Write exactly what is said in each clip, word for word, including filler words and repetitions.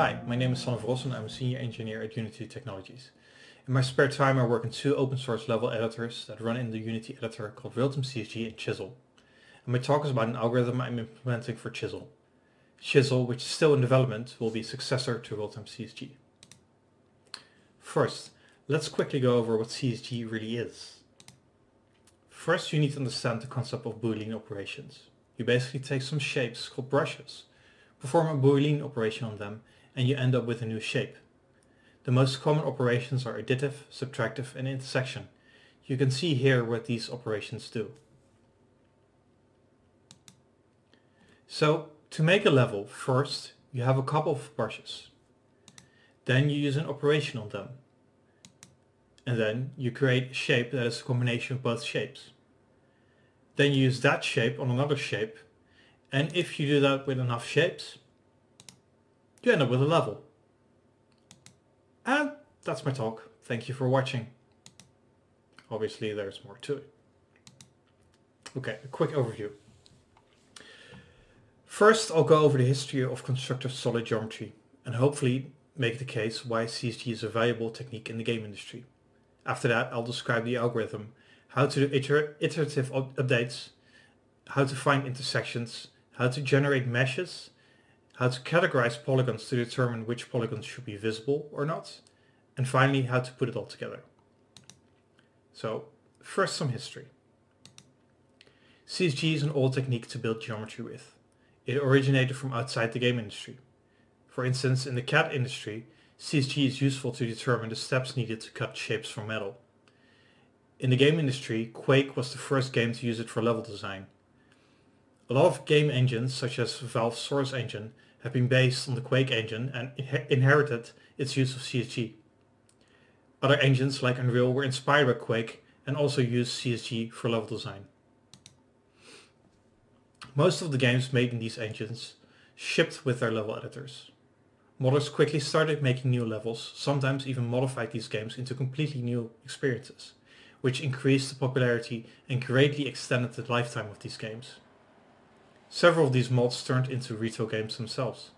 Hi, my name is Sander van Rossen. I'm a senior engineer at Unity Technologies. In my spare time I work on two open source level editors that run in the Unity editor called Realtime C S G and Chisel. And my talk is about an algorithm I'm implementing for Chisel. Chisel, which is still in development, will be a successor to Realtime C S G. First, let's quickly go over what C S G really is. First, you need to understand the concept of Boolean operations. You basically take some shapes called brushes, perform a Boolean operation on them, and you end up with a new shape. The most common operations are additive, subtractive, and intersection. You can see here what these operations do. So, to make a level, first you have a couple of brushes. Then you use an operation on them. And then you create a shape that is a combination of both shapes. Then you use that shape on another shape. And if you do that with enough shapes, you end up with a level. And that's my talk. Thank you for watching. Obviously there's more to it. Okay, a quick overview. First, I'll go over the history of constructive solid geometry and hopefully make the case why C S G is a valuable technique in the game industry. After that, I'll describe the algorithm, how to do iter iterative up updates, how to find intersections, how to generate meshes, how to categorize polygons to determine which polygons should be visible or not, and finally how to put it all together. So first, some history. C S G is an old technique to build geometry with. It originated from outside the game industry. For instance, in the C A D industry, C S G is useful to determine the steps needed to cut shapes from metal. In the game industry, Quake was the first game to use it for level design. A lot of game engines, such as Valve's Source engine, have been based on the Quake engine and inherited its use of C S G. Other engines like Unreal were inspired by Quake and also used C S G for level design. Most of the games made in these engines shipped with their level editors. Modders quickly started making new levels, sometimes even modified these games into completely new experiences, which increased the popularity and greatly extended the lifetime of these games. Several of these mods turned into retail games themselves.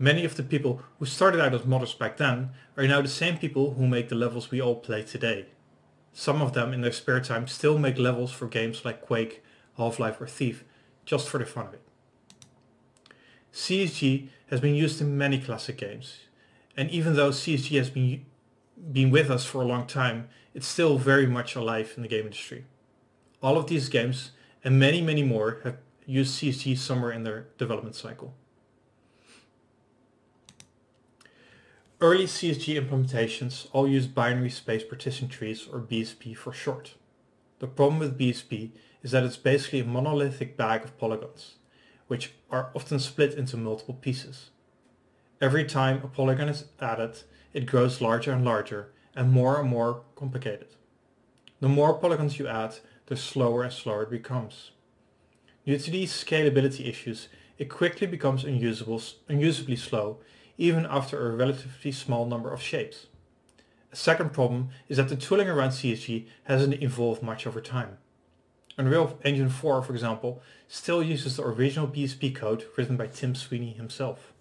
Many of the people who started out as modders back then are now the same people who make the levels we all play today. Some of them in their spare time still make levels for games like Quake, Half-Life or Thief, just for the fun of it. C S G has been used in many classic games, and even though C S G has been, been with us for a long time, it's still very much alive in the game industry. All of these games and many, many more have use C S G somewhere in their development cycle. Early C S G implementations all use binary space partition trees, or B S P for short. The problem with B S P is that it's basically a monolithic bag of polygons, which are often split into multiple pieces. Every time a polygon is added, it grows larger and larger and more and more complicated. The more polygons you add, the slower and slower it becomes. Due to these scalability issues, it quickly becomes unusable, unusably slow, even after a relatively small number of shapes. A second problem is that the tooling around C S G hasn't evolved much over time. Unreal Engine four, for example, still uses the original B S P code written by Tim Sweeney himself.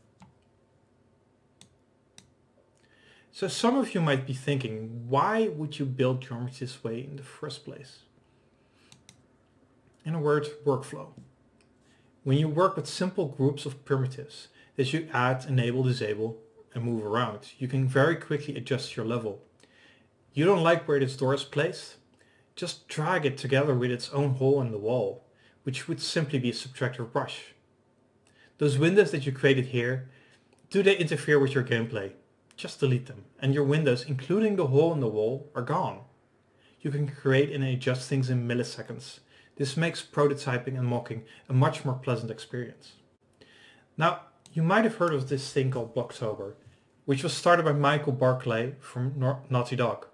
So some of you might be thinking, why would you build geometry this way in the first place? In a word, workflow. When you work with simple groups of primitives that you add, enable, disable, and move around, you can very quickly adjust your level. You don't like where this door is placed? Just drag it together with its own hole in the wall, which would simply be a subtractive brush. Those windows that you created here, do they interfere with your gameplay? Just delete them, and your windows, including the hole in the wall, are gone. You can create and adjust things in milliseconds. This makes prototyping and mocking a much more pleasant experience. Now, you might have heard of this thing called Blocktober, which was started by Michael Barclay from Naughty Dog.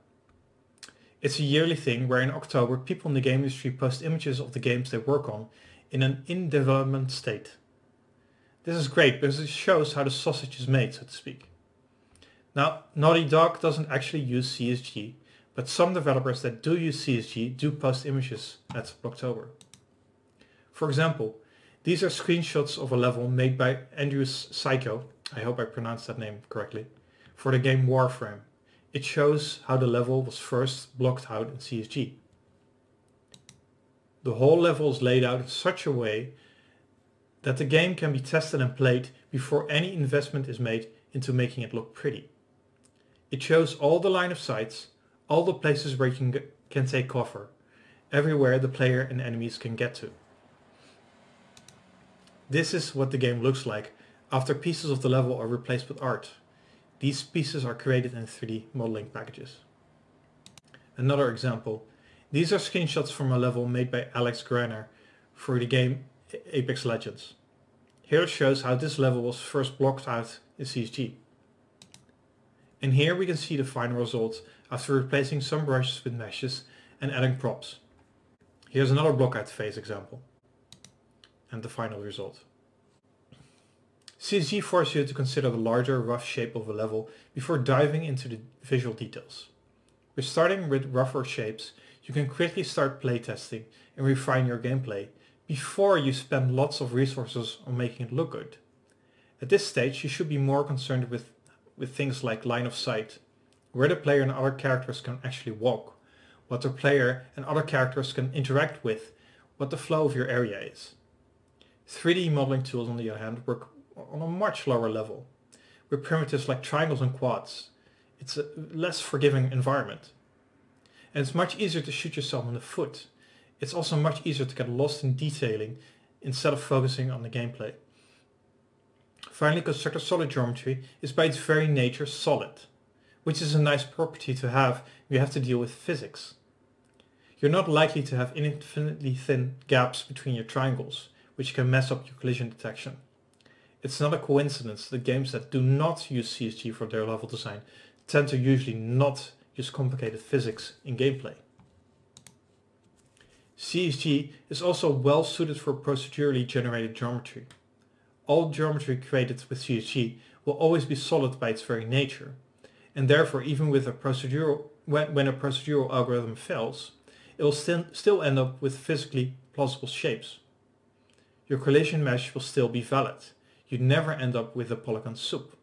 It's a yearly thing where in October people in the game industry post images of the games they work on in an in-development state. This is great because it shows how the sausage is made, so to speak. Now, Naughty Dog doesn't actually use C S G, but some developers that do use C S G do post images at Blocktober. For example, these are screenshots of a level made by Andrew Psycho I hope I pronounced that name correctly, for the game Warframe. It shows how the level was first blocked out in C S G. The whole level is laid out in such a way that the game can be tested and played before any investment is made into making it look pretty. It shows all the line of sights, all the places where you can, can take cover, everywhere the player and enemies can get to. This is what the game looks like after pieces of the level are replaced with art. These pieces are created in three D modeling packages. Another example, these are screenshots from a level made by Alex Greiner for the game Apex Legends. Here it shows how this level was first blocked out in C S G. And here we can see the final result after replacing some brushes with meshes and adding props. Here's another blockout phase example and the final result. C S G forces you to consider the larger rough shape of a level before diving into the visual details. By starting with rougher shapes, you can quickly start playtesting and refine your gameplay before you spend lots of resources on making it look good. At this stage, you should be more concerned with, with things like line of sight, where the player and other characters can actually walk, what the player and other characters can interact with, what the flow of your area is. three D modeling tools, on the other hand, work on a much lower level, with primitives like triangles and quads. It's a less forgiving environment. And it's much easier to shoot yourself in the foot. It's also much easier to get lost in detailing instead of focusing on the gameplay. Finally, Constructive Solid Geometry is by its very nature solid, which is a nice property to have if you have to deal with physics. You're not likely to have infinitely thin gaps between your triangles, which can mess up your collision detection. It's not a coincidence that games that do not use C S G for their level design tend to usually not use complicated physics in gameplay. C S G is also well suited for procedurally generated geometry. All geometry created with C S G will always be solid by its very nature, and therefore even with a procedural, when, when a procedural algorithm fails, it will st- still end up with physically plausible shapes. Your collision mesh will still be valid. You never end up with a polygon soup.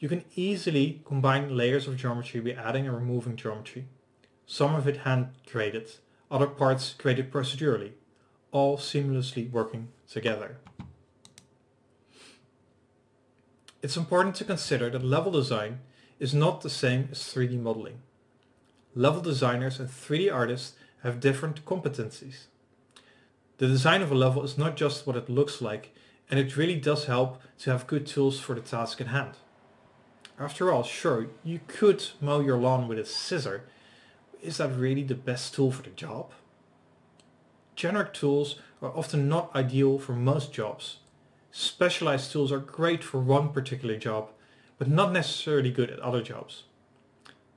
You can easily combine layers of geometry by adding and removing geometry, some of it hand-created, other parts created procedurally, all seamlessly working together. It's important to consider that level design is not the same as three D modeling. Level designers and three D artists have different competencies. The design of a level is not just what it looks like, and it really does help to have good tools for the task at hand. After all, sure, you could mow your lawn with a scissor. Is that really the best tool for the job? Generic tools are often not ideal for most jobs. Specialized tools are great for one particular job, but not necessarily good at other jobs.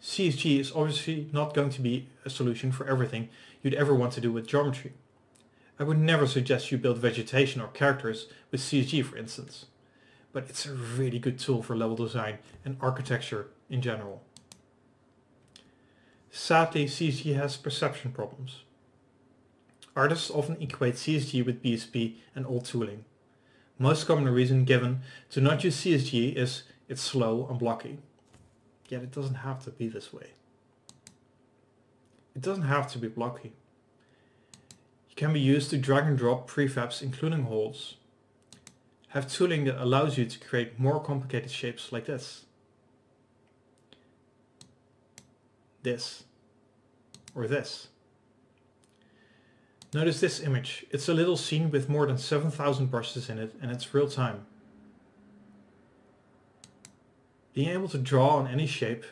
C S G is obviously not going to be a solution for everything you'd ever want to do with geometry. I would never suggest you build vegetation or characters with C S G, for instance, but it's a really good tool for level design and architecture in general. Sadly, C S G has perception problems. Artists often equate C S G with B S P and old tooling. Most common reason given to not use C S G is it's slow and blocky. Yet it doesn't have to be this way. It doesn't have to be blocky. Can be used to drag and drop prefabs including holes. Have tooling that allows you to create more complicated shapes like this. This. Or this. Notice this image. It's a little scene with more than seven thousand brushes in it, and it's real time. Being able to draw on any shape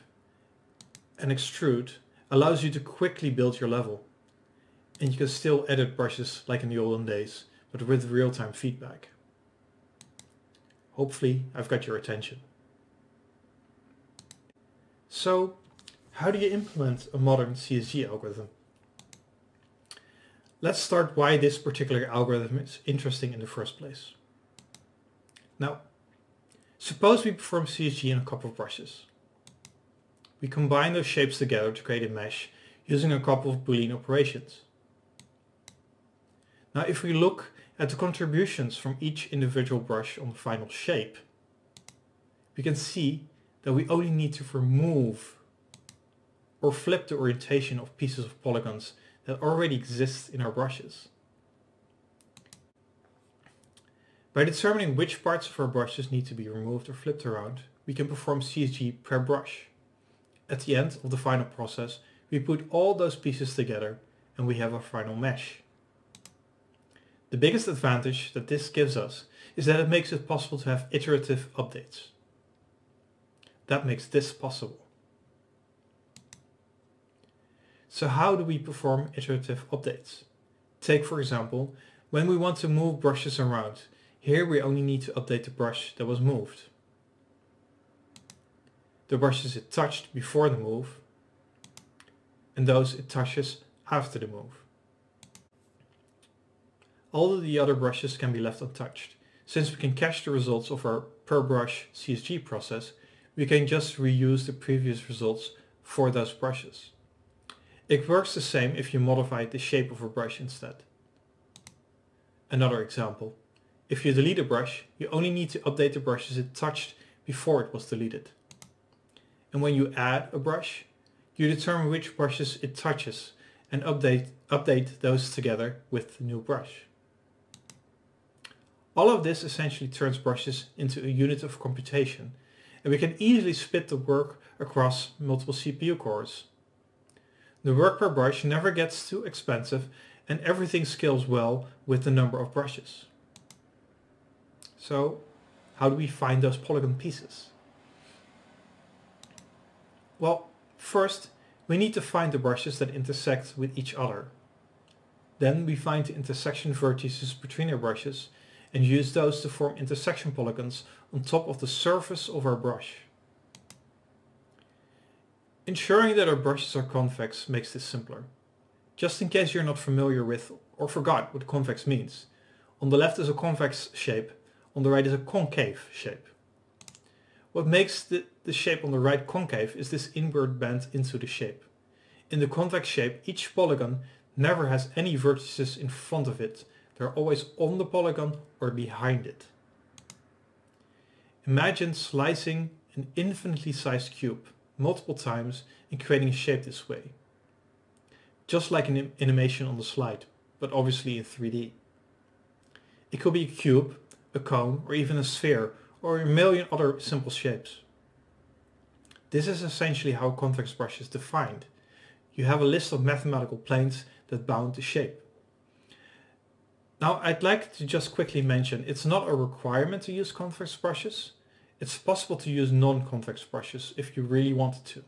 and extrude allows you to quickly build your level. And you can still edit brushes like in the olden days, but with real-time feedback. Hopefully I've got your attention. So, how do you implement a modern C S G algorithm? Let's start why this particular algorithm is interesting in the first place. Now, suppose we perform C S G in a couple of brushes. We combine those shapes together to create a mesh using a couple of Boolean operations. Now, if we look at the contributions from each individual brush on the final shape, we can see that we only need to remove or flip the orientation of pieces of polygons that already exist in our brushes. By determining which parts of our brushes need to be removed or flipped around, we can perform C S G per brush. At the end of the final process, we put all those pieces together and we have our final mesh. The biggest advantage that this gives us is that it makes it possible to have iterative updates. That makes this possible. So how do we perform iterative updates? Take for example, when we want to move brushes around, here we only need to update the brush that was moved, the brushes it touched before the move, and those it touches after the move. All of the other brushes can be left untouched. Since we can cache the results of our per brush C S G process, we can just reuse the previous results for those brushes. It works the same if you modify the shape of a brush instead. Another example, if you delete a brush, you only need to update the brushes it touched before it was deleted. And when you add a brush, you determine which brushes it touches and update, update those together with the new brush. All of this essentially turns brushes into a unit of computation, and we can easily split the work across multiple C P U cores. The work per brush never gets too expensive and everything scales well with the number of brushes. So how do we find those polygon pieces? Well, first we need to find the brushes that intersect with each other. Then we find the intersection vertices between our brushes and use those to form intersection polygons on top of the surface of our brush. Ensuring that our brushes are convex makes this simpler. Just in case you're not familiar with or forgot what convex means, on the left is a convex shape, on the right is a concave shape. What makes the, the shape on the right concave is this inward bend into the shape. In the convex shape, each polygon never has any vertices in front of it, they're always on the polygon or behind it. Imagine slicing an infinitely sized cube multiple times and creating a shape this way. Just like an animation on the slide, but obviously in three D. It could be a cube, a cone, or even a sphere, or a million other simple shapes. This is essentially how a convex brush is defined. You have a list of mathematical planes that bound the shape. Now I'd like to just quickly mention, it's not a requirement to use convex brushes. It's possible to use non-convex brushes if you really wanted to.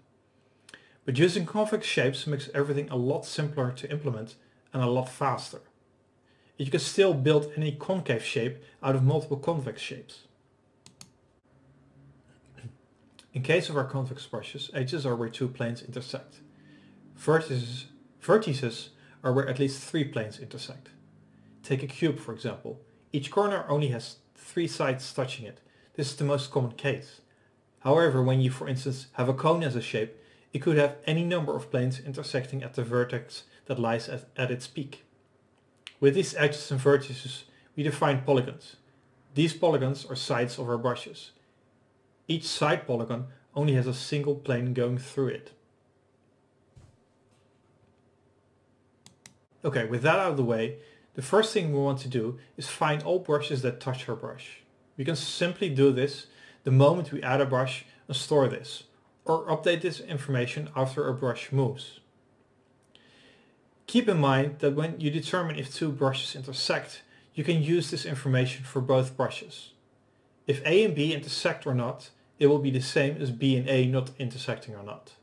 But using convex shapes makes everything a lot simpler to implement and a lot faster. You can still build any concave shape out of multiple convex shapes. In case of our convex brushes, edges are where two planes intersect. Vertices, vertices are where at least three planes intersect. Take a cube for example. Each corner only has three sides touching it. This is the most common case. However, when you for instance have a cone as a shape, it could have any number of planes intersecting at the vertex that lies at, at its peak. With these edges and vertices we define polygons. These polygons are sides of our brushes. Each side polygon only has a single plane going through it. Okay, with that out of the way, the first thing we want to do is find all brushes that touch our brush. We can simply do this the moment we add a brush and store this, or update this information after a brush moves. Keep in mind that when you determine if two brushes intersect, you can use this information for both brushes. If A and B intersect or not, it will be the same as B and A not intersecting or not.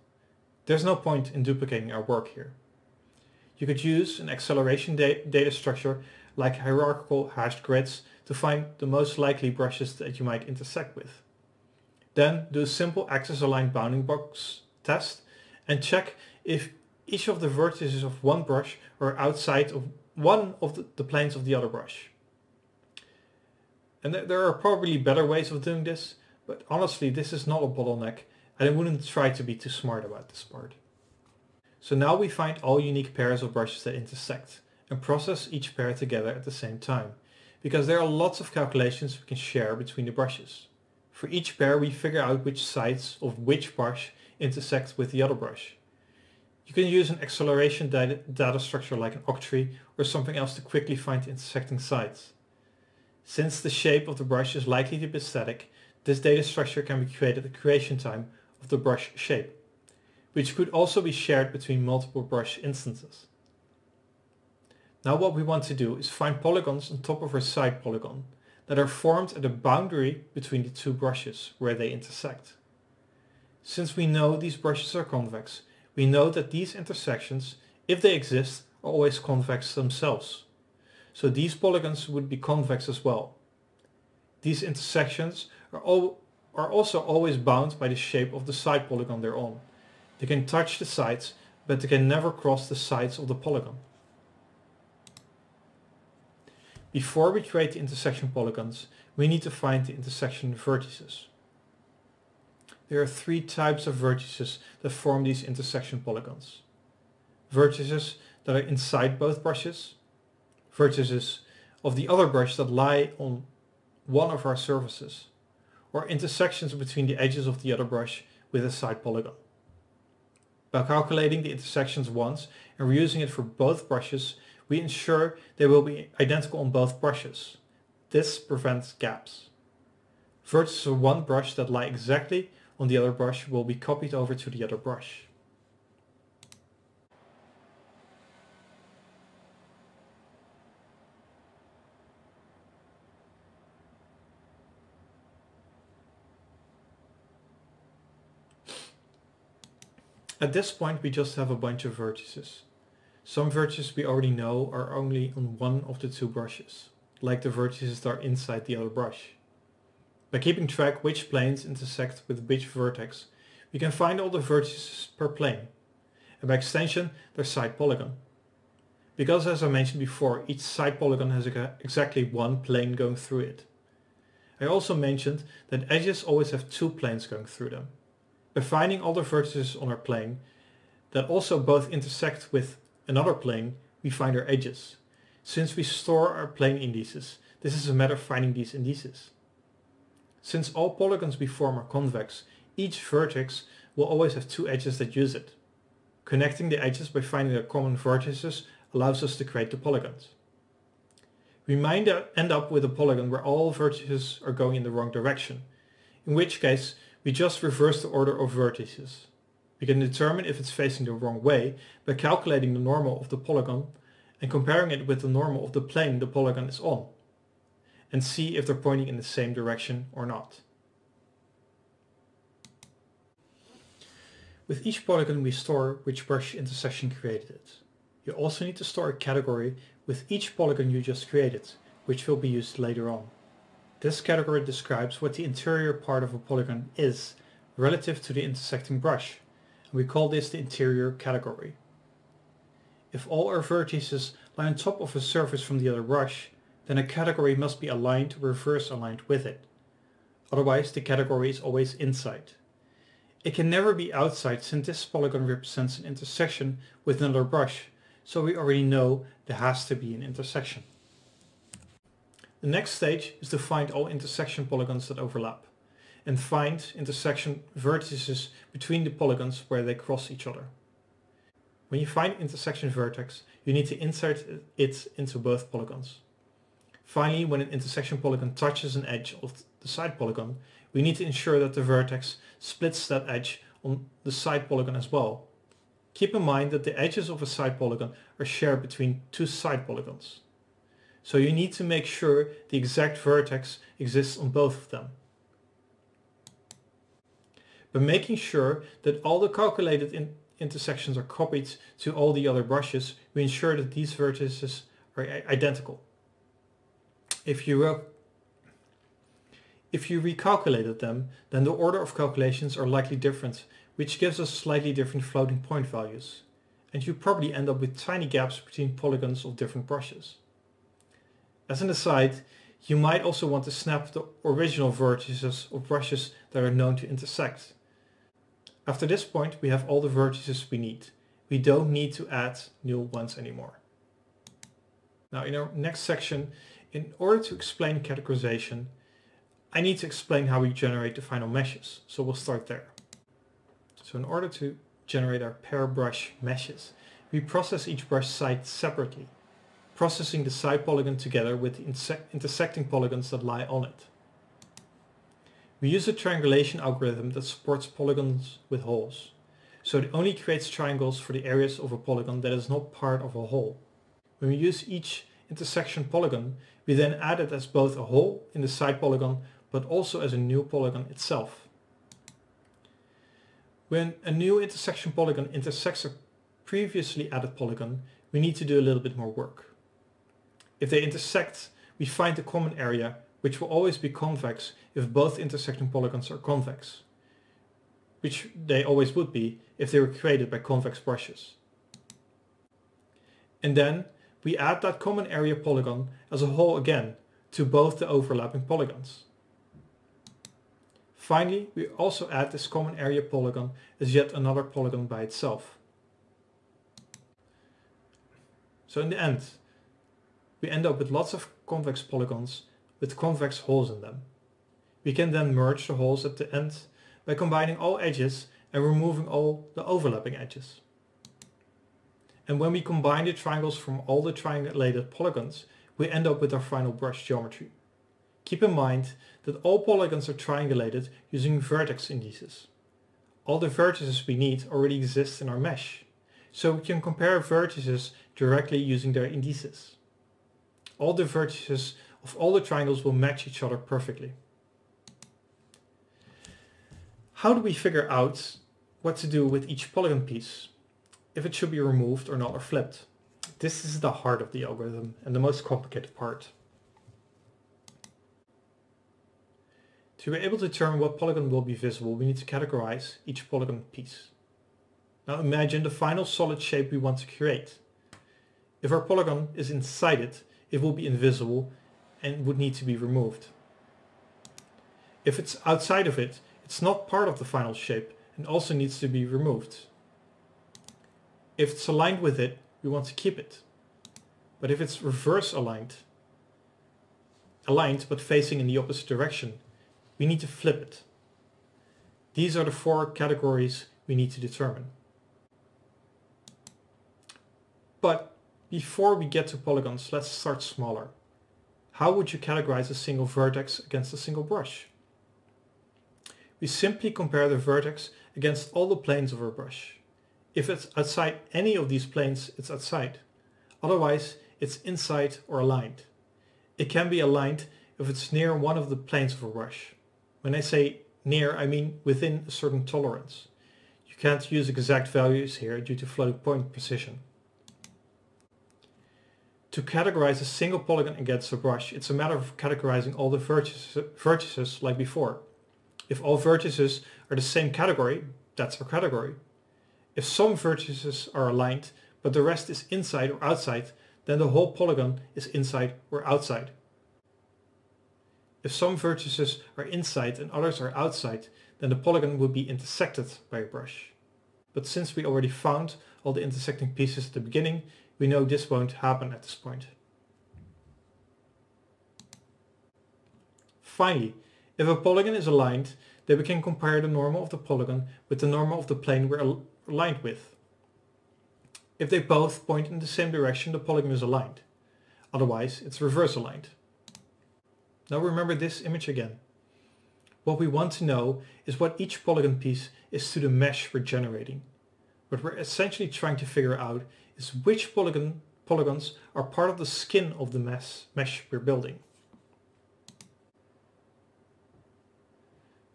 There's no point in duplicating our work here. You could use an acceleration data structure like hierarchical hashed grids to find the most likely brushes that you might intersect with. Then do a simple axis-aligned bounding box test and check if each of the vertices of one brush are outside of one of the, the planes of the other brush. And th there are probably better ways of doing this, but honestly this is not a bottleneck and I wouldn't try to be too smart about this part. So now we find all unique pairs of brushes that intersect and process each pair together at the same time, because there are lots of calculations we can share between the brushes. For each pair, we figure out which sides of which brush intersect with the other brush. You can use an acceleration data, data structure like an octree or something else to quickly find the intersecting sides. Since the shape of the brush is likely to be static, this data structure can be created at creation time of the brush shape, which could also be shared between multiple brush instances. Now what we want to do is find polygons on top of our side polygon that are formed at a boundary between the two brushes where they intersect. Since we know these brushes are convex, we know that these intersections, if they exist, are always convex themselves. So these polygons would be convex as well. These intersections are, all, are also always bound by the shape of the side polygon they're on. They can touch the sides, but they can never cross the sides of the polygon. Before we create the intersection polygons, we need to find the intersection vertices. There are three types of vertices that form these intersection polygons. Vertices that are inside both brushes, vertices of the other brush that lie on one of our surfaces, or intersections between the edges of the other brush with a side polygon. By calculating the intersections once and reusing it for both brushes, we ensure they will be identical on both brushes. This prevents gaps. Vertices of one brush that lie exactly on the other brush will be copied over to the other brush. At this point we just have a bunch of vertices. Some vertices we already know are only on one of the two brushes, like the vertices that are inside the other brush. By keeping track which planes intersect with which vertex, we can find all the vertices per plane, and by extension their side polygon. Because as I mentioned before, each side polygon has exactly one plane going through it. I also mentioned that edges always have two planes going through them. By finding all the vertices on our plane that also both intersect with another plane, we find our edges. Since we store our plane indices, this is a matter of finding these indices. Since all polygons we form are convex, each vertex will always have two edges that use it. Connecting the edges by finding their common vertices allows us to create the polygons. We might end up with a polygon where all vertices are going in the wrong direction, in which case we just reverse the order of vertices. We can determine if it's facing the wrong way by calculating the normal of the polygon and comparing it with the normal of the plane the polygon is on, and see if they're pointing in the same direction or not. With each polygon we store which brush intersection created it. You also need to store a category with each polygon you just created, which will be used later on. This category describes what the interior part of a polygon is relative to the intersecting brush, and we call this the interior category. If all our vertices lie on top of a surface from the other brush, then a category must be aligned or reverse aligned with it. Otherwise, the category is always inside. It can never be outside, since this polygon represents an intersection with another brush, so we already know there has to be an intersection. The next stage is to find all intersection polygons that overlap, and find intersection vertices between the polygons where they cross each other. When you find intersection vertex, you need to insert it into both polygons. Finally, when an intersection polygon touches an edge of the side polygon, we need to ensure that the vertex splits that edge on the side polygon as well. Keep in mind that the edges of a side polygon are shared between two side polygons. So you need to make sure the exact vertex exists on both of them. By making sure that all the calculated in intersections are copied to all the other brushes, we ensure that these vertices are identical. If you, re if you recalculated them, then the order of calculations are likely different, which gives us slightly different floating point values. And you probably end up with tiny gaps between polygons of different brushes. As an aside, you might also want to snap the original vertices of brushes that are known to intersect. After this point, we have all the vertices we need. We don't need to add new ones anymore. Now in our next section, in order to explain categorization, I need to explain how we generate the final meshes. So we'll start there. So in order to generate our pair brush meshes, we process each brush side separately, processing the side polygon together with the intersecting polygons that lie on it. We use a triangulation algorithm that supports polygons with holes, so it only creates triangles for the areas of a polygon that is not part of a hole. When we use each intersection polygon, we then add it as both a hole in the side polygon, but also as a new polygon itself. When a new intersection polygon intersects a previously added polygon, we need to do a little bit more work. If they intersect, we find the common area, which will always be convex if both intersecting polygons are convex, which they always would be if they were created by convex brushes. And then we add that common area polygon as a whole again to both the overlapping polygons. Finally, we also add this common area polygon as yet another polygon by itself. So in the end, we end up with lots of convex polygons with convex holes in them. We can then merge the holes at the end by combining all edges and removing all the overlapping edges. And when we combine the triangles from all the triangulated polygons, we end up with our final brush geometry. Keep in mind that all polygons are triangulated using vertex indices. All the vertices we need already exist in our mesh, so we can compare vertices directly using their indices. All the vertices of all the triangles will match each other perfectly. How do we figure out what to do with each polygon piece, if it should be removed or not, or flipped? This is the heart of the algorithm and the most complicated part. To be able to determine what polygon will be visible, we need to categorize each polygon piece. Now imagine the final solid shape we want to create. If our polygon is inside it, it will be invisible and would need to be removed. If it's outside of it, it's not part of the final shape and also needs to be removed. If it's aligned with it, we want to keep it. But if it's reverse aligned, aligned but facing in the opposite direction, we need to flip it. These are the four categories we need to determine. But before we get to polygons, let's start smaller. How would you categorize a single vertex against a single brush? We simply compare the vertex against all the planes of our brush. If it's outside any of these planes, it's outside. Otherwise, it's inside or aligned. It can be aligned if it's near one of the planes of a brush. When I say near, I mean within a certain tolerance. You can't use exact values here due to floating point precision. To categorize a single polygon against a brush, it's a matter of categorizing all the vertices, vertices like before. If all vertices are the same category, that's our category. If some vertices are aligned, but the rest is inside or outside, then the whole polygon is inside or outside. If some vertices are inside and others are outside, then the polygon would be intersected by a brush. But since we already found all the intersecting pieces at the beginning, we know this won't happen at this point. Finally, if a polygon is aligned, then we can compare the normal of the polygon with the normal of the plane we're al- aligned with. If they both point in the same direction, the polygon is aligned. Otherwise, it's reverse aligned. Now remember this image again. What we want to know is what each polygon piece is to the mesh we're generating. What we're essentially trying to figure out is which polygon, polygons are part of the skin of the mesh, mesh we're building.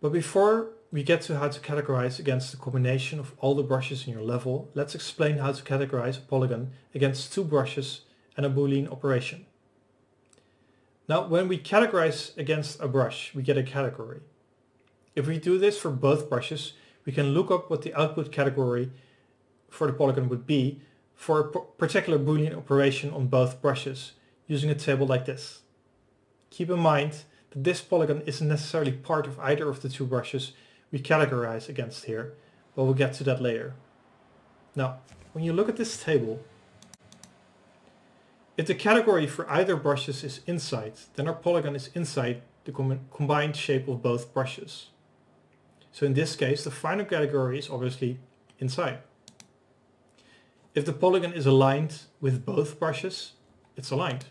But before we get to how to categorize against the combination of all the brushes in your level, let's explain how to categorize a polygon against two brushes and a Boolean operation. Now, when we categorize against a brush, we get a category. If we do this for both brushes, we can look up what the output category for the polygon would be for a particular Boolean operation on both brushes using a table like this. Keep in mind that this polygon isn't necessarily part of either of the two brushes we categorize against here, but we'll get to that later. Now, when you look at this table, if the category for either brushes is inside, then our polygon is inside the com combined shape of both brushes. So in this case, the final category is obviously inside. If the polygon is aligned with both brushes, it's aligned.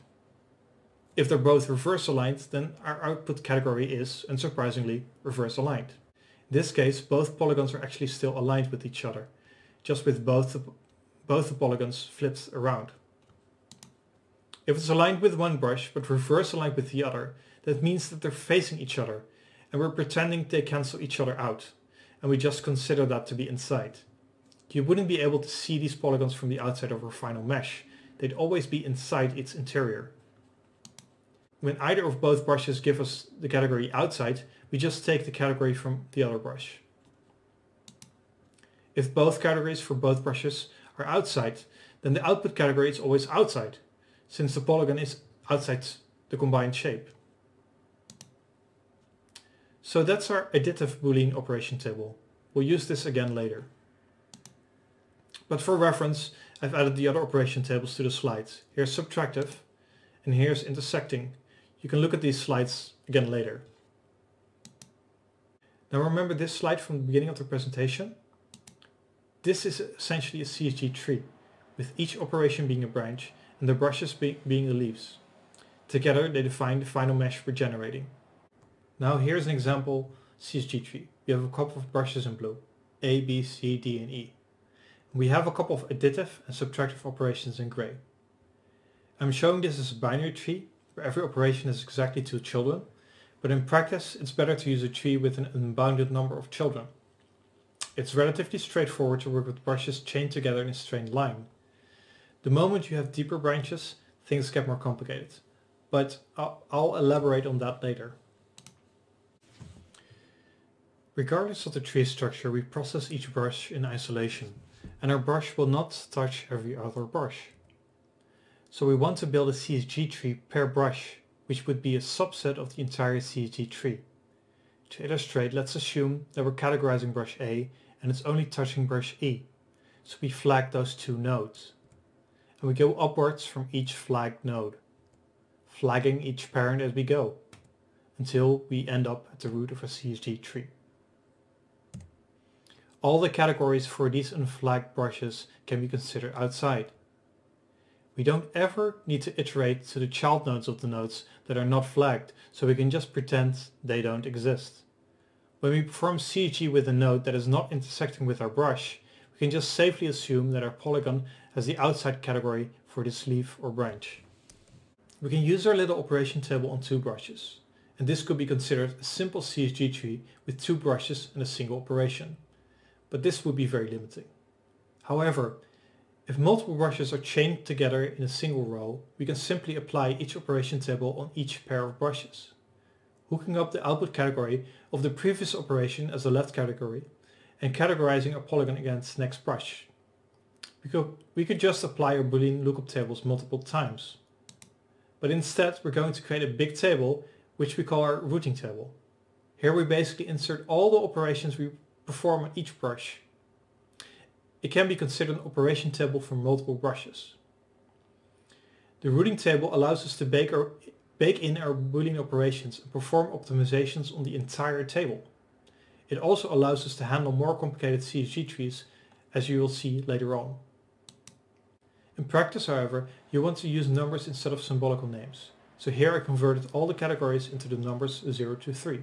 If they're both reverse aligned, then our output category is, unsurprisingly, reverse aligned. In this case, both polygons are actually still aligned with each other, just with both the, both the polygons flipped around. If it's aligned with one brush, but reverse aligned with the other, that means that they're facing each other, and we're pretending they cancel each other out, and we just consider that to be inside. You wouldn't be able to see these polygons from the outside of our final mesh. They'd always be inside its interior. When either of both brushes give us the category outside, we just take the category from the other brush. If both categories for both brushes are outside, then the output category is always outside, since the polygon is outside the combined shape. So that's our additive Boolean operation table. We'll use this again later. But for reference, I've added the other operation tables to the slides. Here's subtractive, and here's intersecting. You can look at these slides again later. Now remember this slide from the beginning of the presentation? This is essentially a C S G tree, with each operation being a branch and the brushes be being the leaves. Together they define the final mesh we're generating. Now here's an example C S G tree. We have a couple of brushes in blue, A, B, C, D, and E. We have a couple of additive and subtractive operations in gray. I'm showing this as a binary tree, where every operation has exactly two children, but in practice it's better to use a tree with an unbounded number of children. It's relatively straightforward to work with brushes chained together in a straight line. The moment you have deeper branches, things get more complicated, but I'll, I'll elaborate on that later. Regardless of the tree structure, we process each brush in isolation, and our brush will not touch every other brush. So we want to build a C S G tree per brush, which would be a subset of the entire C S G tree. To illustrate, let's assume that we're categorizing brush A and it's only touching brush E. So we flag those two nodes. And we go upwards from each flagged node, flagging each parent as we go, until we end up at the root of a C S G tree. All the categories for these unflagged brushes can be considered outside. We don't ever need to iterate to the child nodes of the nodes that are not flagged, so we can just pretend they don't exist. When we perform C S G with a node that is not intersecting with our brush, we can just safely assume that our polygon has the outside category for this leaf or branch. We can use our little operation table on two brushes, and this could be considered a simple C S G tree with two brushes and a single operation. But this would be very limiting. However, if multiple brushes are chained together in a single row, we can simply apply each operation table on each pair of brushes, hooking up the output category of the previous operation as the left category and categorizing a polygon against next brush. We could, we could just apply our Boolean lookup tables multiple times. But instead, we're going to create a big table, which we call our routing table. Here we basically insert all the operations we perform on each brush. It can be considered an operation table for multiple brushes. The routing table allows us to bake, our, bake in our Boolean operations and perform optimizations on the entire table. It also allows us to handle more complicated C S G trees, as you will see later on. In practice, however, you want to use numbers instead of symbolical names. So here I converted all the categories into the numbers zero to three.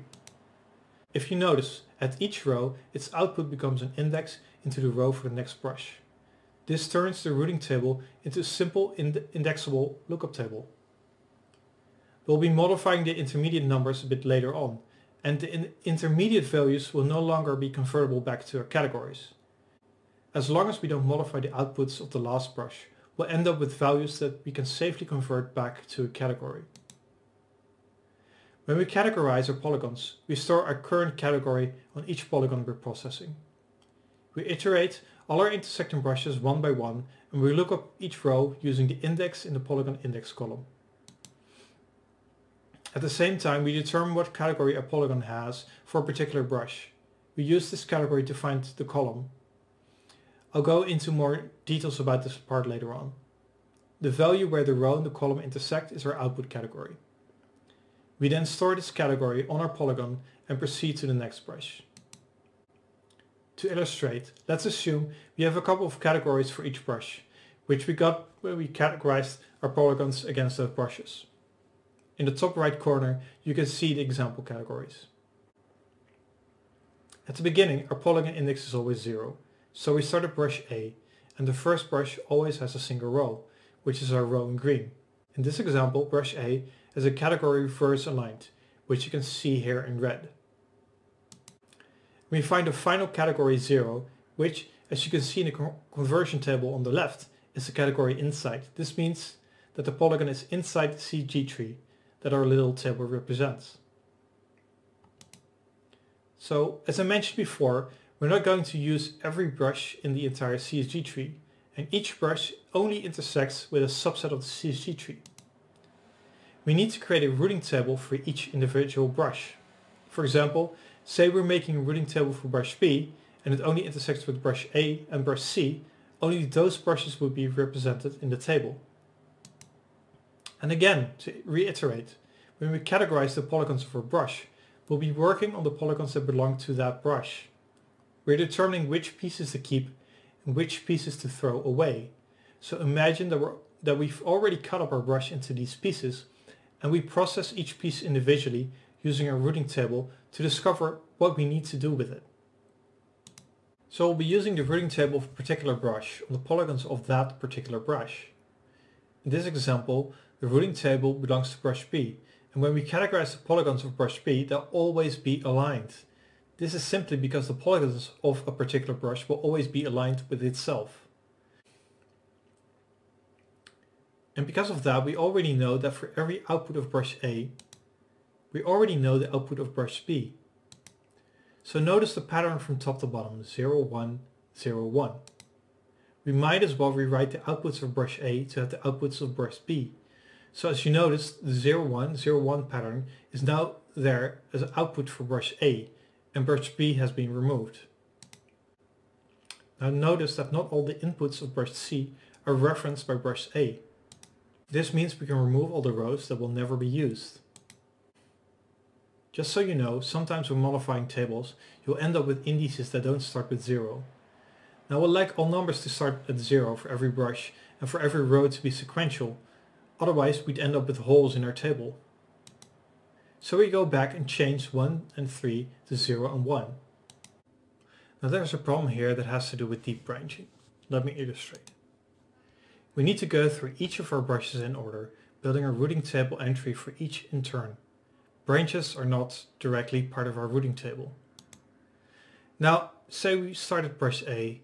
If you notice, at each row, its output becomes an index into the row for the next brush. This turns the routing table into a simple ind- indexable lookup table. We'll be modifying the intermediate numbers a bit later on, and the in- intermediate values will no longer be convertible back to our categories. As long as we don't modify the outputs of the last brush, we'll end up with values that we can safely convert back to a category. When we categorize our polygons, we store our current category on each polygon we're processing. We iterate all our intersecting brushes one by one, and we look up each row using the index in the polygon index column. At the same time, we determine what category a polygon has for a particular brush. We use this category to find the column. I'll go into more details about this part later on. The value where the row and the column intersect is our output category. We then store this category on our polygon and proceed to the next brush. To illustrate, let's assume we have a couple of categories for each brush, which we got when we categorized our polygons against those brushes. In the top right corner, you can see the example categories. At the beginning, our polygon index is always zero, so we start at brush A, and the first brush always has a single row, which is our row in green. In this example, brush A has a category reverse aligned, which you can see here in red. We find the final category zero, which, as you can see in the co conversion table on the left, is the category inside. This means that the polygon is inside the C G tree that our little table represents. So, as I mentioned before, we're not going to use every brush in the entire C S G tree, and each brush only intersects with a subset of the C S G tree. We need to create a routing table for each individual brush. For example, say we're making a routing table for brush B, and it only intersects with brush A and brush C, only those brushes would be represented in the table. And again, to reiterate, when we categorize the polygons of our brush, we'll be working on the polygons that belong to that brush. We're determining which pieces to keep and which pieces to throw away. So imagine that, we're, that we've already cut up our brush into these pieces, and we process each piece individually using our routing table to discover what we need to do with it. So we'll be using the routing table of a particular brush on the polygons of that particular brush. In this example, the routing table belongs to brush B, and when we categorize the polygons of brush B, they'll always be aligned. This is simply because the polygons of a particular brush will always be aligned with itself. And because of that, we already know that for every output of brush A, we already know the output of brush B. So notice the pattern from top to bottom, zero, one, zero, one. We might as well rewrite the outputs of brush A to have the outputs of brush B. So as you notice, the zero, one, zero, one pattern is now there as an output for brush A, and brush B has been removed. Now notice that not all the inputs of brush C are referenced by brush A. This means we can remove all the rows that will never be used. Just so you know, sometimes when modifying tables, you'll end up with indices that don't start with zero. Now we'll like all numbers to start at zero for every brush and for every row to be sequential. Otherwise, we'd end up with holes in our table. So we go back and change one and three to zero and one. Now there's a problem here that has to do with deep branching. Let me illustrate. We need to go through each of our brushes in order, building a routing table entry for each in turn. Branches are not directly part of our routing table. Now, say we start at brush A,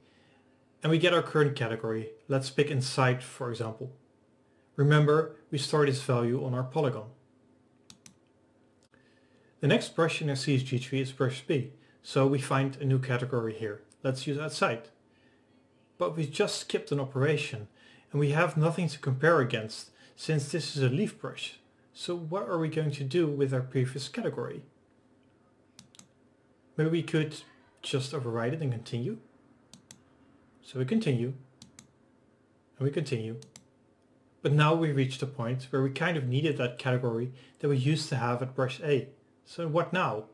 and we get our current category. Let's pick inside, for example. Remember, we store this value on our polygon. The next brush in our C S G tree is brush B, so we find a new category here. Let's use outside. But we just skipped an operation, and we have nothing to compare against, since this is a leaf brush. So what are we going to do with our previous category? Maybe we could just override it and continue. So we continue, and we continue. But now we reached a point where we kind of needed that category that we used to have at brush A. So what now?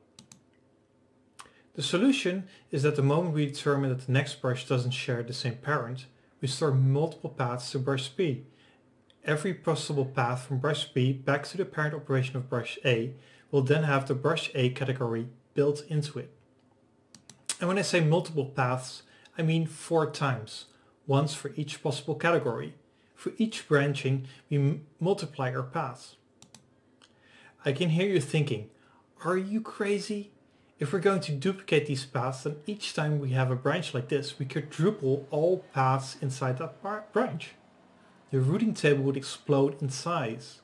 The solution is that the moment we determine that the next brush doesn't share the same parent, we store multiple paths to brush B. Every possible path from brush B back to the parent operation of brush A will then have the brush A category built into it. And when I say multiple paths, I mean four times, once for each possible category. For each branching, we multiply our paths. I can hear you thinking, are you crazy? If we're going to duplicate these paths, then each time we have a branch like this, we quadruple all paths inside that branch. The routing table would explode in size.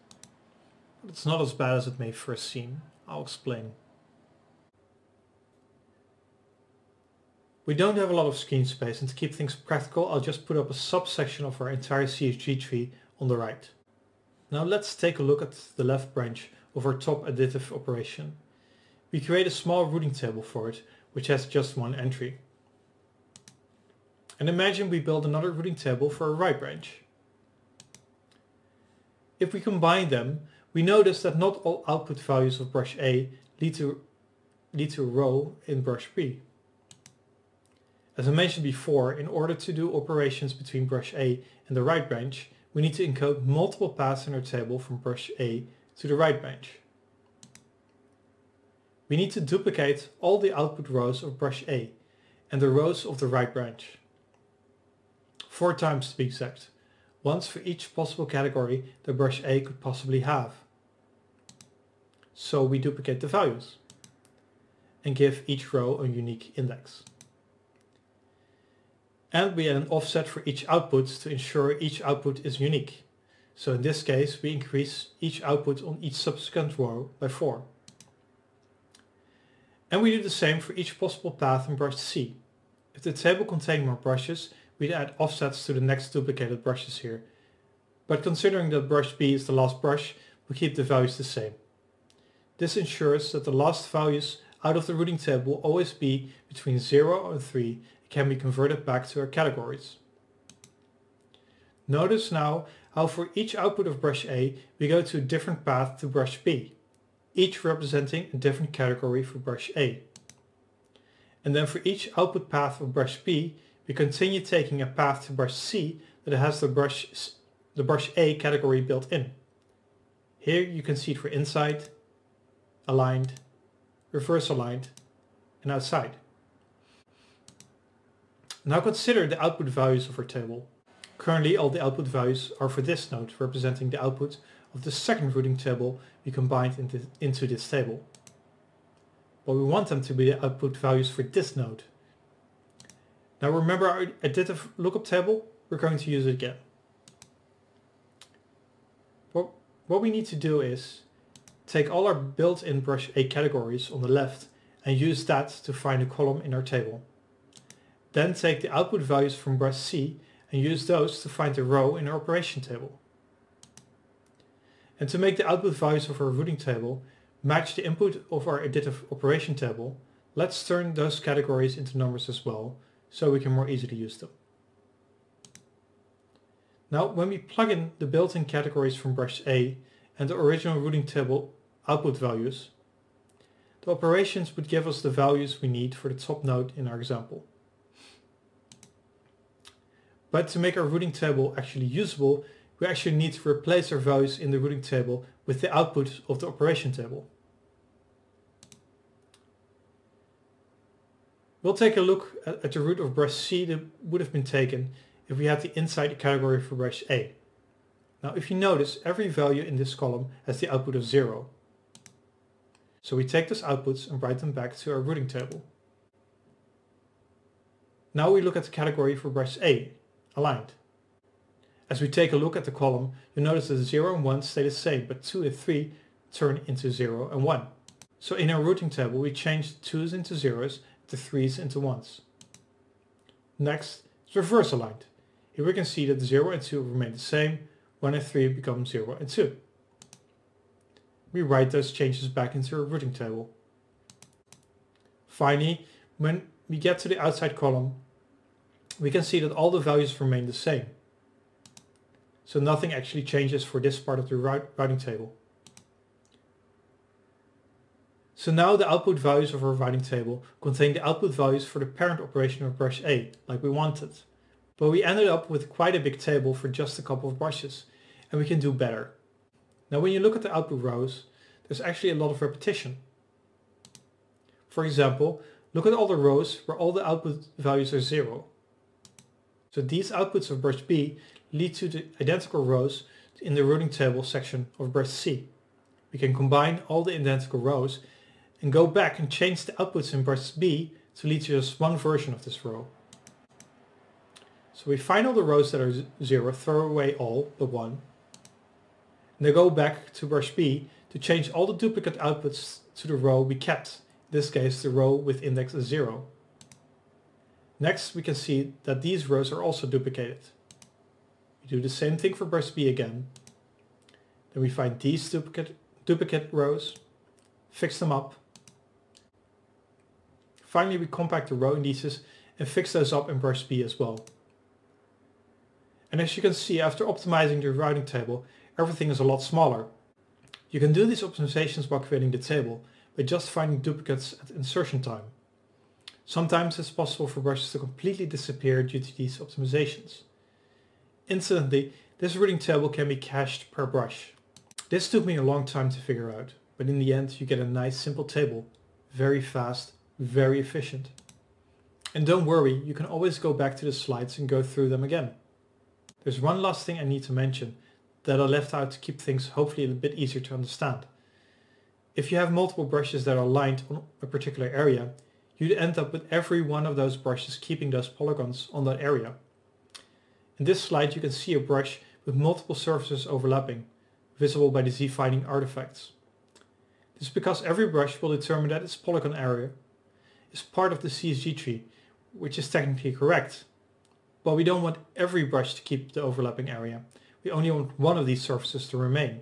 But it's not as bad as it may first seem. I'll explain. We don't have a lot of screen space, and to keep things practical, I'll just put up a subsection of our entire C S G tree on the right. Now let's take a look at the left branch of our top additive operation. We create a small routing table for it, which has just one entry. And imagine we build another routing table for our right branch. If we combine them, We notice that not all output values of brush A lead to, lead to a row in brush B. As I mentioned before, in order to do operations between brush A and the right branch, we need to encode multiple paths in our table from brush A to the right branch. We need to duplicate all the output rows of brush A and the rows of the right branch. Four times to be exact, once for each possible category that brush A could possibly have. So we duplicate the values and give each row a unique index. And we add an offset for each output to ensure each output is unique. So in this case, we increase each output on each subsequent row by four. And we do the same for each possible path in brush C. If the table contained more brushes, we'd add offsets to the next duplicated brushes here. But considering that brush B is the last brush, we keep the values the same. This ensures that the last values out of the routing table will always be between zero and three and can be converted back to our categories. Notice now how for each output of brush A, we go to a different path to brush B, each representing a different category for brush A. And then for each output path of brush B, we continue taking a path to brush C that has the brush, the brush A category built in. Here you can see it for inside, aligned, reverse aligned, and outside. Now consider the output values of our table. Currently all the output values are for this node, representing the output of the second routing table we combined into, into this table. But we want them to be the output values for this node. Now remember our additive lookup table? We're going to use it again. What, what we need to do is take all our built-in brush A categories on the left and use that to find a column in our table. Then take the output values from brush C and use those to find the row in our operation table. And to make the output values of our routing table match the input of our additive operation table, let's turn those categories into numbers as well, so we can more easily use them. Now, when we plug in the built-in categories from brush A and the original routing table output values, the operations would give us the values we need for the top node in our example. But to make our routing table actually usable, we actually need to replace our values in the routing table with the output of the operation table. We'll take a look at the root of brush C that would have been taken if we had the inside category for brush A. Now if you notice, every value in this column has the output of zero. So we take those outputs and write them back to our routing table. Now we look at the category for brush A, aligned. As we take a look at the column, you'll notice that zero and one stay the same, but two and three turn into zero and one. So in our routing table, we change twos into zeros, the threes into ones. Next is reverse aligned. Here we can see that zero and two remain the same, one and three become zero and two. We write those changes back into our routing table. Finally, when we get to the outside column, we can see that all the values remain the same. So nothing actually changes for this part of the routing table. So now the output values of our routing table contain the output values for the parent operation of brush A, like we wanted. But we ended up with quite a big table for just a couple of brushes, and we can do better. Now when you look at the output rows, there's actually a lot of repetition. For example, look at all the rows where all the output values are zero. So these outputs of brush B lead to the identical rows in the routing table section of brush C. We can combine all the identical rows and go back and change the outputs in brush B to lead to just one version of this row. So we find all the rows that are zero, throw away all but one, and then go back to brush B to change all the duplicate outputs to the row we kept, in this case the row with index zero. Next we can see that these rows are also duplicated. We do the same thing for brush B again. Then we find these duplicate, duplicate rows, fix them up. Finally, we compact the row indices and fix those up in brush B as well. And as you can see, after optimizing the routing table, everything is a lot smaller. You can do these optimizations by creating the table, by just finding duplicates at insertion time. Sometimes it's possible for brushes to completely disappear due to these optimizations. Incidentally, this routing table can be cached per brush. This took me a long time to figure out, but in the end you get a nice simple table, very fast, very efficient. And don't worry, you can always go back to the slides and go through them again. There's one last thing I need to mention that I left out to keep things hopefully a bit easier to understand. If you have multiple brushes that are aligned on a particular area, you'd end up with every one of those brushes keeping those polygons on that area. In this slide you can see a brush with multiple surfaces overlapping, visible by the Z-finding artifacts. This is because every brush will determine that its polygon area is part of the C S G tree, which is technically correct. But we don't want every brush to keep the overlapping area, we only want one of these surfaces to remain.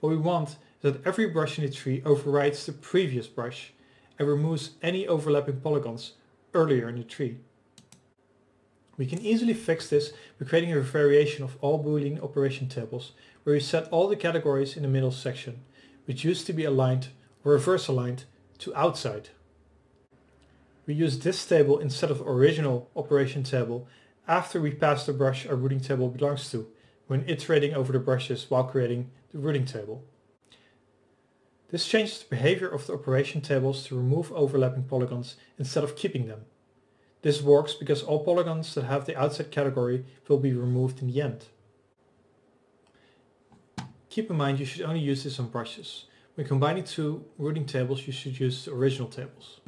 What we want is that every brush in the tree overrides the previous brush and removes any overlapping polygons earlier in the tree. We can easily fix this by creating a variation of all Boolean operation tables where we set all the categories in the middle section, which used to be aligned or reverse aligned to outside. We use this table instead of the original operation table after we pass the brush our routing table belongs to when iterating over the brushes while creating the routing table. This changes the behavior of the operation tables to remove overlapping polygons instead of keeping them. This works because all polygons that have the outside category will be removed in the end. Keep in mind you should only use this on brushes. When combining two routing tables you should use the original tables.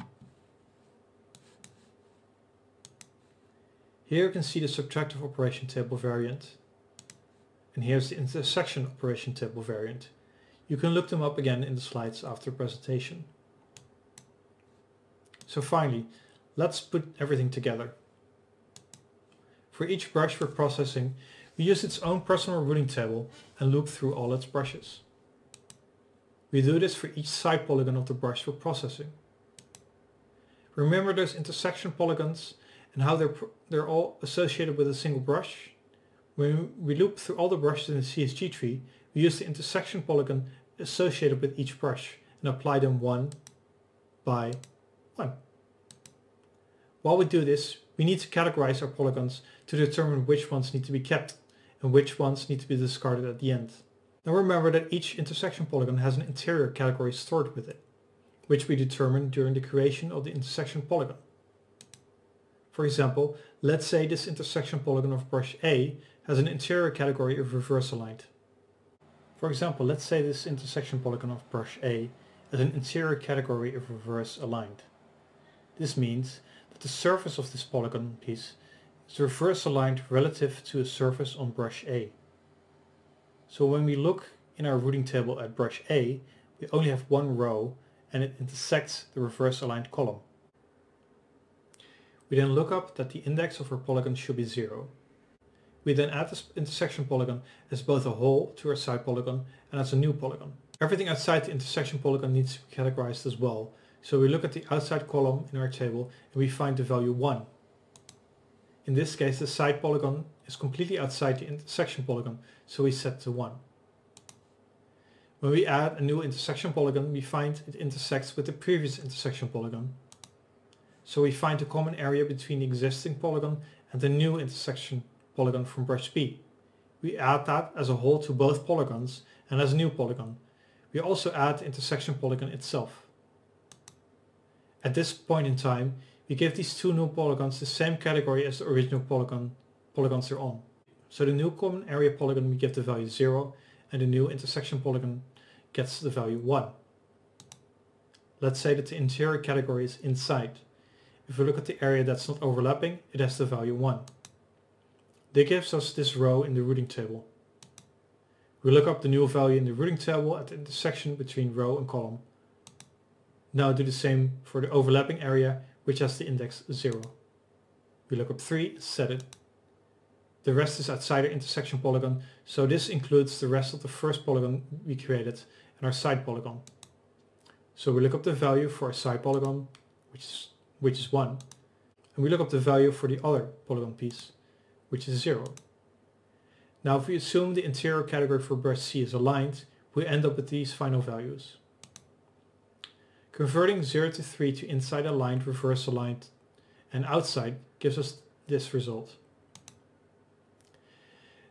Here you can see the subtractive operation table variant. And here's the intersection operation table variant. You can look them up again in the slides after the presentation. So finally, let's put everything together. For each brush we're processing, we use its own personal routing table and loop through all its brushes. We do this for each side polygon of the brush we're processing. Remember those intersection polygons and how they're, they're all associated with a single brush? When we loop through all the brushes in the C S G tree, we use the intersection polygon associated with each brush and apply them one by one. While we do this, we need to categorize our polygons to determine which ones need to be kept and which ones need to be discarded at the end. Now remember that each intersection polygon has an interior category stored with it, which we determine during the creation of the intersection polygon. For example, let's say this intersection polygon of brush A has an interior category of reverse aligned. For example, let's say this intersection polygon of brush A has an interior category of reverse aligned. This means the surface of this polygon piece is reverse aligned relative to a surface on brush A. So when we look in our routing table at brush A, we only have one row and it intersects the reverse aligned column. We then look up that the index of our polygon should be zero. We then add this intersection polygon as both a whole to our side polygon and as a new polygon. Everything outside the intersection polygon needs to be categorized as well. So we look at the outside column in our table and we find the value one. In this case the side polygon is completely outside the intersection polygon, so we set to one. When we add a new intersection polygon we find it intersects with the previous intersection polygon. So we find the common area between the existing polygon and the new intersection polygon from brush B. We add that as a whole to both polygons and as a new polygon. We also add the intersection polygon itself. At this point in time, we give these two new polygons the same category as the original polygon polygons are on. So the new common area polygon we give the value zero and the new intersection polygon gets the value one. Let's say that the interior category is inside. If we look at the area that's not overlapping, it has the value one. This gives us this row in the routing table. We look up the new value in the routing table at the intersection between row and column. Now do the same for the overlapping area, which has the index zero. We look up three and set it. The rest is outside our intersection polygon, so this includes the rest of the first polygon we created and our side polygon. So we look up the value for our side polygon, which is, which is one. And we look up the value for the other polygon piece, which is zero. Now if we assume the interior category for brush C is aligned, we end up with these final values. Converting zero to three to inside aligned, reverse aligned and outside gives us this result.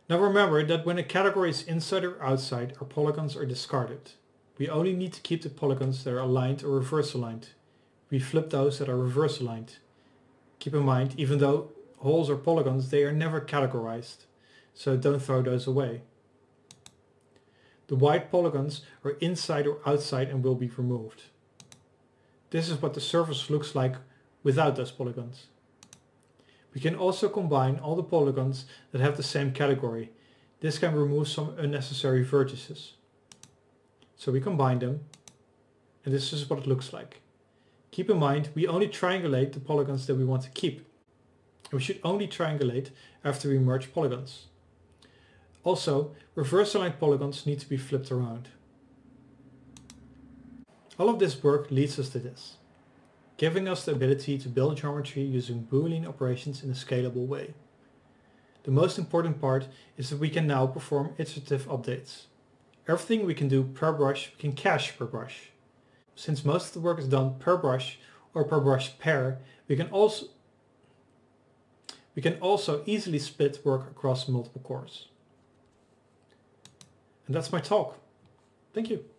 Now remember that when a category is inside or outside, our polygons are discarded. We only need to keep the polygons that are aligned or reverse aligned. We flip those that are reverse aligned. Keep in mind, even though holes are polygons, they are never categorized, so don't throw those away. The white polygons are inside or outside and will be removed. This is what the surface looks like without those polygons. We can also combine all the polygons that have the same category. This can remove some unnecessary vertices. So we combine them, and this is what it looks like. Keep in mind, we only triangulate the polygons that we want to keep. We should only triangulate after we merge polygons. Also, reverse aligned polygons need to be flipped around. All of this work leads us to this, giving us the ability to build geometry using Boolean operations in a scalable way. The most important part is that we can now perform iterative updates. Everything we can do per brush, we can cache per brush. Since most of the work is done per brush or per brush pair, we can also, we can also easily split work across multiple cores. And that's my talk. Thank you.